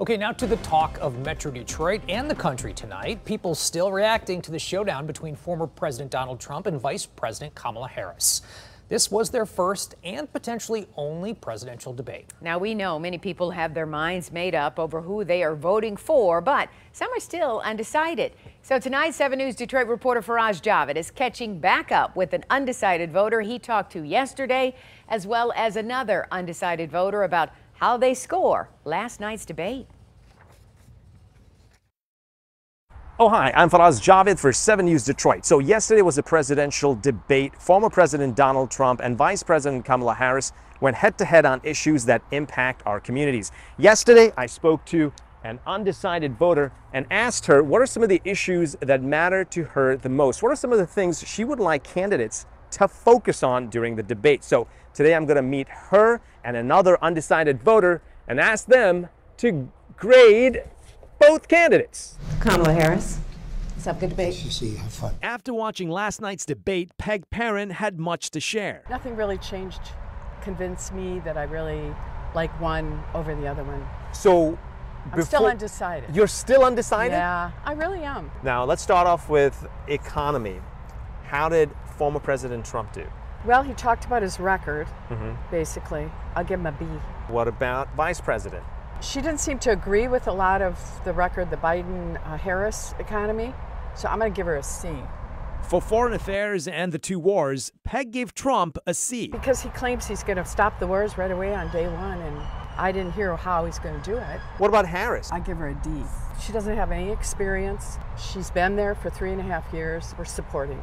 Okay, now to the talk of Metro Detroit and the country tonight. People still reacting to the showdown between former President Donald Trump and Vice President Kamala Harris. This was their first and potentially only presidential debate. Now, we know many people have their minds made up over who they are voting for, but some are still undecided. So tonight, 7 News Detroit reporter Faraz Javed is catching back up with an undecided voter he talked to yesterday, as well as another undecided voter about how they score last night's debate. Oh, hi, I'm Faraz Javed for 7 News Detroit. So yesterday was a presidential debate. Former President Donald Trump and Vice President Kamala Harris went head-to-head on issues that impact our communities. Yesterday, I spoke to an undecided voter and asked her what are some of the issues that matter to her the most. What are some of the things she would like candidates to focus on during the debate? So today I'm going to meet her and another undecided voter and ask them to grade both candidates. Kamala Harris. Let's have a good debate. Have fun. After watching last night's debate, Peg Perrin had much to share. Nothing really changed, convinced me that I really like one over the other one. So I'm still undecided. You're still undecided? Yeah, I really am. Now let's start off with economy. How did former President Trump do? Well, he talked about his record, basically. I'll give him a B. What about Vice President? She didn't seem to agree with a lot of the record, the Biden-Harris economy, so I'm going to give her a C. For foreign affairs and the two wars, Peg gave Trump a C. Because he claims he's going to stop the wars right away on day one, and I didn't hear how he's going to do it. What about Harris? I give her a D. She doesn't have any experience. She's been there for 3.5 years. We're supporting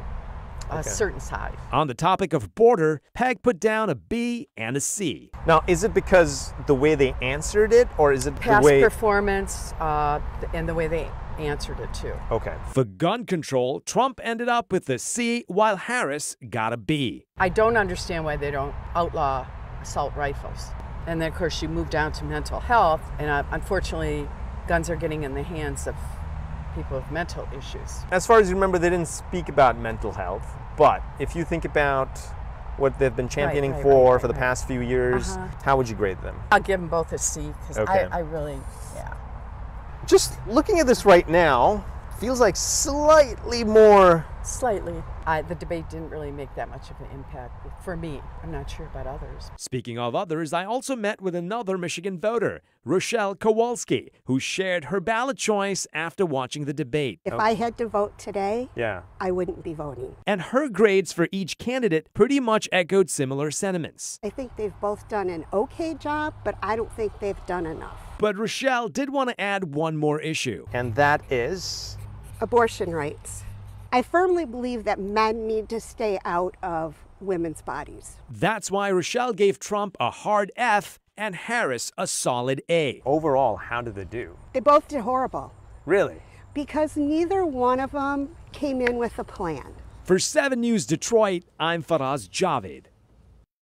a certain side. On the topic of border, Peg put down a B and a C. Now, is it because the way they answered it, or is it past the way performance and the way they answered it too? Okay. For gun control, Trump ended up with a C, while Harris got a B. I don't understand why they don't outlaw assault rifles. And then, of course, she moved down to mental health, and unfortunately, guns are getting in the hands of people with mental issues. As far as you remember, they didn't speak about mental health, but if you think about what they've been championing for the past few years, how would you grade them? I'll give them both a C, because I really, Just looking at this right now, feels like slightly more. Slightly. The debate didn't really make that much of an impact for me. I'm not sure about others. Speaking of others, I also met with another Michigan voter, Rochelle Kowalski, who shared her ballot choice after watching the debate. If I had to vote today, I wouldn't be voting. And her grades for each candidate pretty much echoed similar sentiments. I think they've both done an okay job, but I don't think they've done enough. But Rochelle did want to add one more issue. And that is abortion rights. I firmly believe that men need to stay out of women's bodies. That's why Rochelle gave Trump a hard F and Harris a solid A. Overall, how did they do? They both did horrible. Really? Because neither one of them came in with a plan. For 7 News Detroit, I'm Faraz Javed.